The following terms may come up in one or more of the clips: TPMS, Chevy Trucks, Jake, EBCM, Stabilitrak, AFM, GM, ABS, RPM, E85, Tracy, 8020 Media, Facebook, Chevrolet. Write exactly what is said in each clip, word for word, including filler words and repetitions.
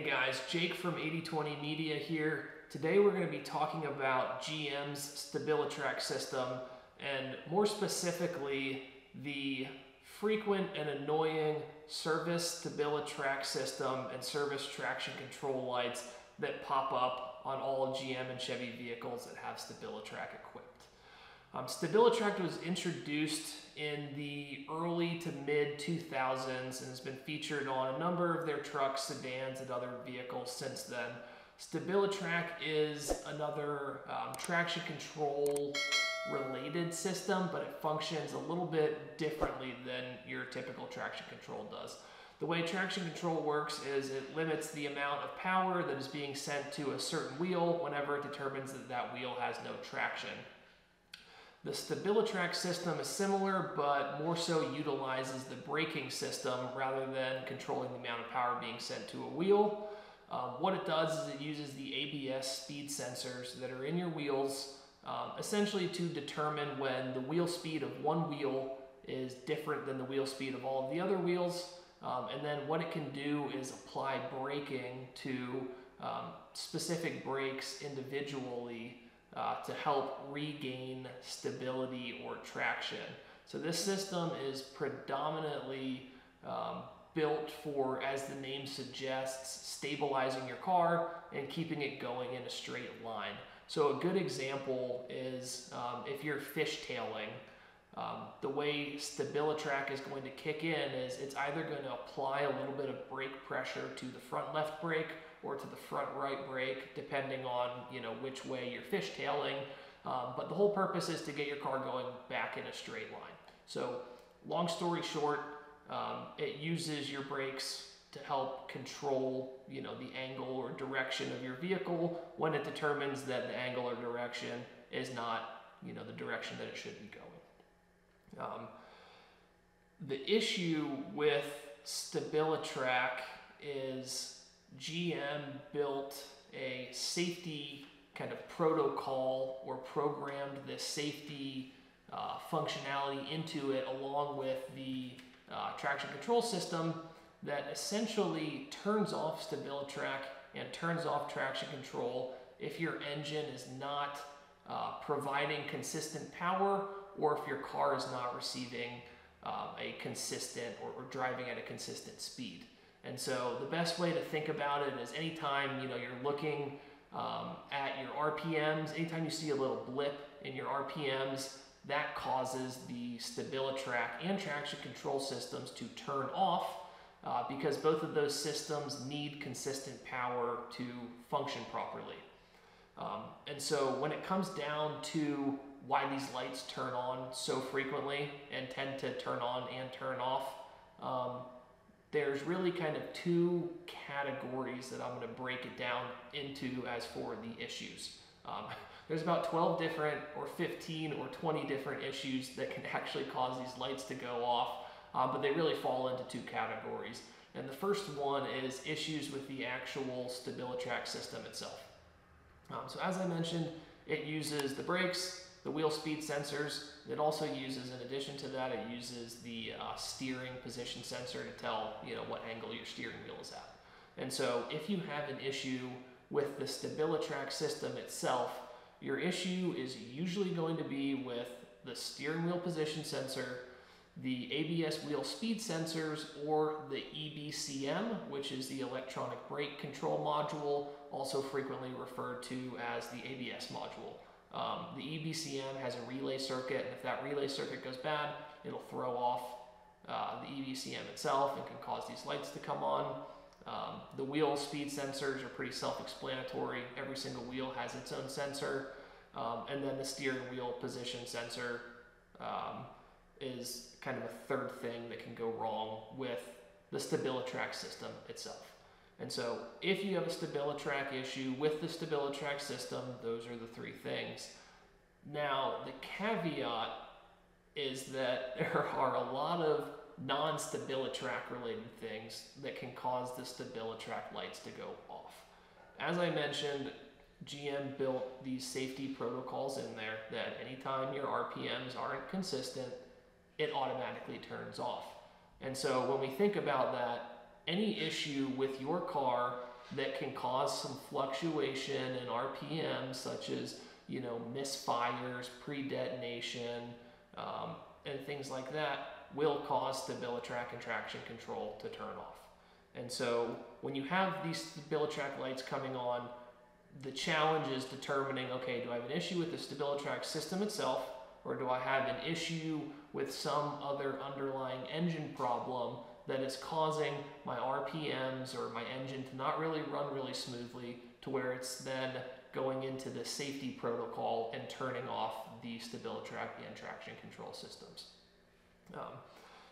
Hey guys, Jake from eighty twenty Media here. Today we're going to be talking about G M's Stabilitrak system, and more specifically the frequent and annoying service Stabilitrak system and service traction control lights that pop up on all G M and Chevy vehicles that have Stabilitrak equipped. Um, Stabilitrak was introduced in the early to mid two thousands and has been featured on a number of their trucks, sedans, and other vehicles since then. Stabilitrak is another um, traction control related system, but it functions a little bit differently than your typical traction control does. The way traction control works is it limits the amount of power that is being sent to a certain wheel whenever it determines that that wheel has no traction. The Stabilitrak system is similar, but more so utilizes the braking system rather than controlling the amount of power being sent to a wheel. Um, what it does is it uses the A B S speed sensors that are in your wheels um, essentially to determine when the wheel speed of one wheel is different than the wheel speed of all of the other wheels. Um, and then what it can do is apply braking to um, specific brakes individually Uh, to help regain stability or traction. So this system is predominantly um, built for, as the name suggests, stabilizing your car and keeping it going in a straight line. So a good example is um, if you're fishtailing, um, the way Stabilitrak is going to kick in is it's either going to apply a little bit of brake pressure to the front left brake or to the front right brake, depending on you know which way you're fishtailing. Um, but the whole purpose is to get your car going back in a straight line. So long story short, um, it uses your brakes to help control you know the angle or direction of your vehicle when it determines that the angle or direction is not you know the direction that it should be going. Um, the issue with Stabilitrak is G M built a safety kind of protocol or programmed this safety uh, functionality into it along with the uh, traction control system that essentially turns off Stabilitrak and turns off traction control if your engine is not uh, providing consistent power or if your car is not receiving um, a consistent or, or driving at a consistent speed. And so the best way to think about it is anytime you know, you're looking um, at your R P Ms, anytime you see a little blip in your R P Ms, that causes the Stabilitrak and traction control systems to turn off uh, because both of those systems need consistent power to function properly. Um, and so when it comes down to why these lights turn on so frequently and tend to turn on and turn off, um, there's really kind of two categories that I'm going to break it down into as for the issues. Um, there's about twelve different or fifteen or twenty different issues that can actually cause these lights to go off, uh, but they really fall into two categories. And the first one is issues with the actual Stabilitrak system itself. Um, so as I mentioned, it uses the brakes, the wheel speed sensors. It also uses, in addition to that, it uses the uh, steering position sensor to tell you know what angle your steering wheel is at. And so if you have an issue with the Stabilitrak system itself, your issue is usually going to be with the steering wheel position sensor, the A B S wheel speed sensors, or the E B C M, which is the electronic brake control module, also frequently referred to as the A B S module. Um, the E B C M has a relay circuit, and if that relay circuit goes bad, it'll throw off uh, the E B C M itself and can cause these lights to come on. Um, the wheel speed sensors are pretty self-explanatory. Every single wheel has its own sensor. Um, and then the steering wheel position sensor um, is kind of a third thing that can go wrong with the Stabilitrak system itself. And so if you have a Stabilitrak issue with the Stabilitrak system, those are the three things. Now, the caveat is that there are a lot of non-Stabilitrak related things that can cause the Stabilitrak lights to go off. As I mentioned, G M built these safety protocols in there that anytime your R P Ms aren't consistent, it automatically turns off. And so when we think about that, any issue with your car that can cause some fluctuation in R P M, such as, you know, misfires, pre-detonation, um, and things like that, will cause Stabilitrak and traction control to turn off. And so when you have these Stabilitrak lights coming on, the challenge is determining, okay, do I have an issue with the Stabilitrak system itself, or do I have an issue with some other underlying engine problem that is causing my R P Ms or my engine to not really run really smoothly, to where it's then going into the safety protocol and turning off the Stabilitrak and traction control systems. Um,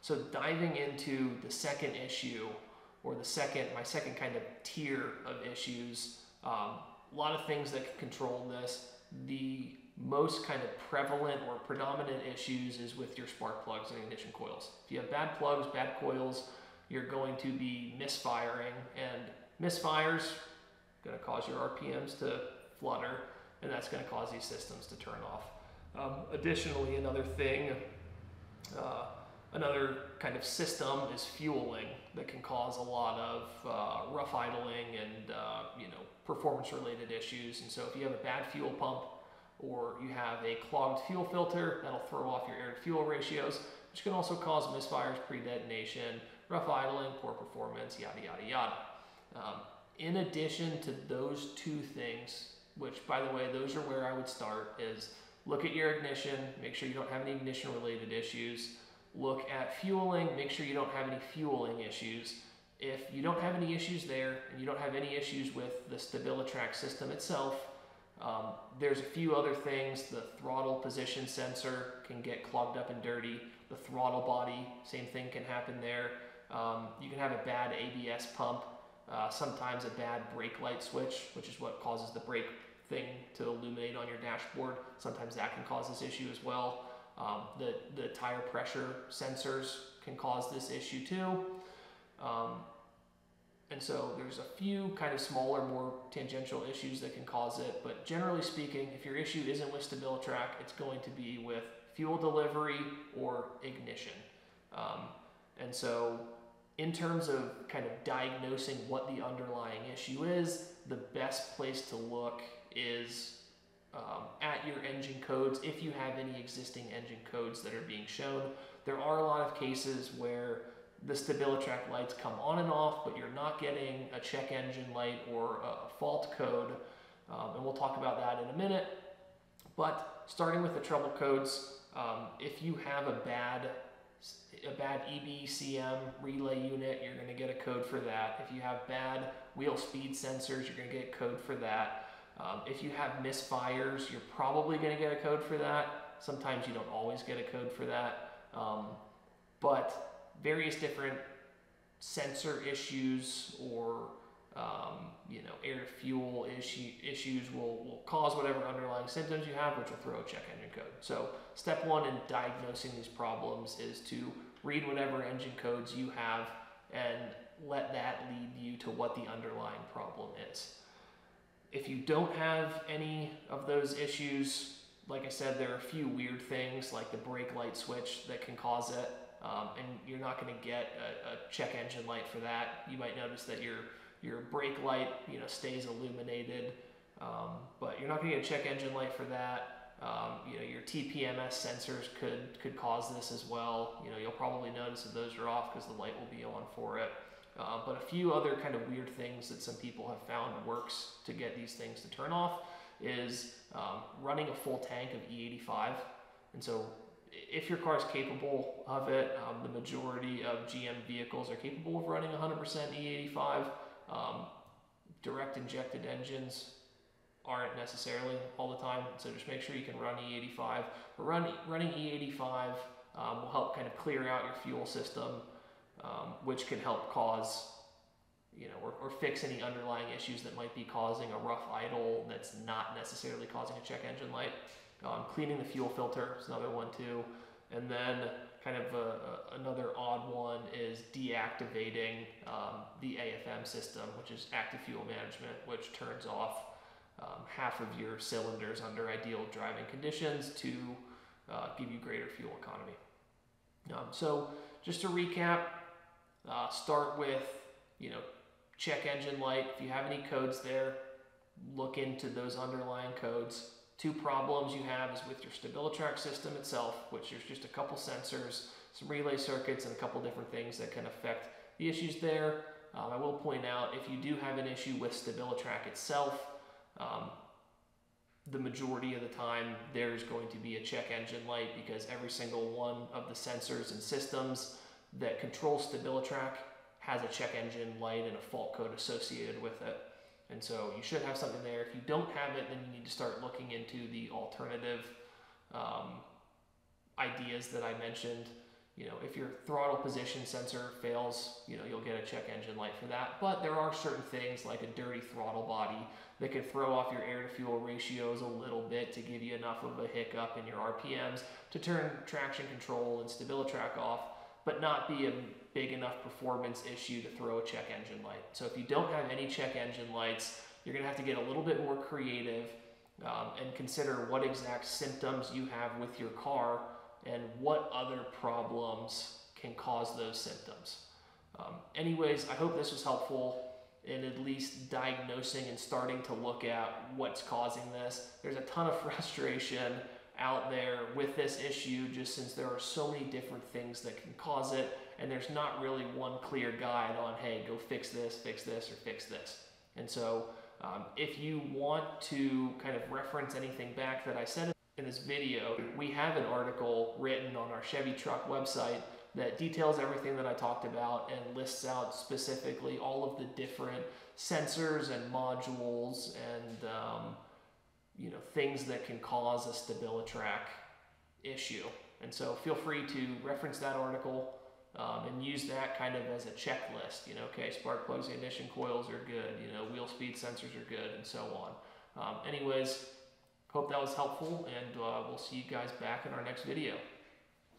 so diving into the second issue, or the second, my second kind of tier of issues, um, a lot of things that can control this. The most kind of prevalent or predominant issues is with your spark plugs and ignition coils. If you have bad plugs, bad coils, you're going to be misfiring, and misfires going to cause your R P Ms to flutter, and that's going to cause these systems to turn off. Um, additionally, another thing, uh, another kind of system is fueling, that can cause a lot of uh, rough idling and uh, you know, performance-related issues. And so if you have a bad fuel pump, or you have a clogged fuel filter, that'll throw off your air-to-fuel ratios, which can also cause misfires, pre-detonation, rough idling, poor performance, yada, yada, yada. Um, in addition to those two things, which, by the way, those are where I would start, is look at your ignition, make sure you don't have any ignition-related issues. Look at fueling, make sure you don't have any fueling issues. If you don't have any issues there, and you don't have any issues with the Stabilitrak system itself, Um, there's a few other things. The throttle position sensor can get clogged up and dirty. The throttle body, same thing can happen there. Um, you can have a bad A B S pump, uh, sometimes a bad brake light switch, which is what causes the brake thing to illuminate on your dashboard. Sometimes that can cause this issue as well. Um, the, the tire pressure sensors can cause this issue too. Um, And so there's a few kind of smaller, more tangential issues that can cause it. But generally speaking, if your issue isn't with Stabilitrak, it's going to be with fuel delivery or ignition. Um, and so in terms of kind of diagnosing what the underlying issue is, the best place to look is um, at your engine codes, if you have any existing engine codes that are being shown. There are a lot of cases where the Stabilitrak lights come on and off, but you're not getting a check engine light or a fault code. Um, and we'll talk about that in a minute. But starting with the trouble codes, um, if you have a bad, a bad E B C M relay unit, you're going to get a code for that. If you have bad wheel speed sensors, you're going to get a code for that. Um, if you have misfires, you're probably going to get a code for that. Sometimes you don't always get a code for that. Um, but various different sensor issues or um, you know, air fuel issue, issues will, will cause whatever underlying symptoms you have, which will throw a check engine code. So step one in diagnosing these problems is to read whatever engine codes you have and let that lead you to what the underlying problem is. If you don't have any of those issues, like I said, there are a few weird things like the brake light switch that can cause it. Um, and you're not going to get a, a check engine light for that. You might notice that your your brake light, you know, stays illuminated, um, but you're not going to get a check engine light for that. Um, you know, your T P M S sensors could could cause this as well. You know, you'll probably notice that those are off because the light will be on for it. Uh, but a few other kind of weird things that some people have found works to get these things to turn off is um, running a full tank of E eighty-five, and so, if your car is capable of it, um, the majority of G M vehicles are capable of running one hundred percent E eighty-five. Um, direct injected engines aren't necessarily all the time, so just make sure you can run E eighty-five. But run, running E eighty-five um, will help kind of clear out your fuel system, um, which can help cause, you know, or, or fix any underlying issues that might be causing a rough idle that's not necessarily causing a check engine light. Um, cleaning the fuel filter is another one too. And then kind of a, a, another odd one is deactivating um, the A F M system, which is active fuel management, which turns off um, half of your cylinders under ideal driving conditions to uh, give you greater fuel economy. Um, so just to recap, uh, start with, you know, check engine light. If you have any codes there, look into those underlying codes. Two problems you have is with your Stabilitrak system itself, which there's just a couple sensors, some relay circuits, and a couple different things that can affect the issues there. Um, I will point out, if you do have an issue with Stabilitrak itself, um, the majority of the time there's going to be a check engine light, because every single one of the sensors and systems that control Stabilitrak has a check engine light and a fault code associated with it. And so you should have something there. If you don't have it, then you need to start looking into the alternative um, ideas that I mentioned. You know, if your throttle position sensor fails, you know, you'll get a check engine light for that. But there are certain things like a dirty throttle body that can throw off your air to fuel ratios a little bit to give you enough of a hiccup in your R P Ms to turn traction control and Stabilitrak off, but not be a big enough performance issue to throw a check engine light. So if you don't have any check engine lights, you're going to have to get a little bit more creative um, and consider what exact symptoms you have with your car and what other problems can cause those symptoms. Um, anyways, I hope this was helpful in at least diagnosing and starting to look at what's causing this. There's a ton of frustration out there with this issue, just since there are so many different things that can cause it, and there's not really one clear guide on, hey, go fix this, fix this, or fix this. And so um, if you want to kind of reference anything back that I said in this video, we have an article written on our Chevy Truck website that details everything that I talked about and lists out specifically all of the different sensors and modules and um, you know, things that can cause a Stabilitrak issue. And so feel free to reference that article um, and use that kind of as a checklist. You know, okay, spark plugs, ignition coils are good, you know, wheel speed sensors are good, and so on. Um, anyways, hope that was helpful, and uh, we'll see you guys back in our next video.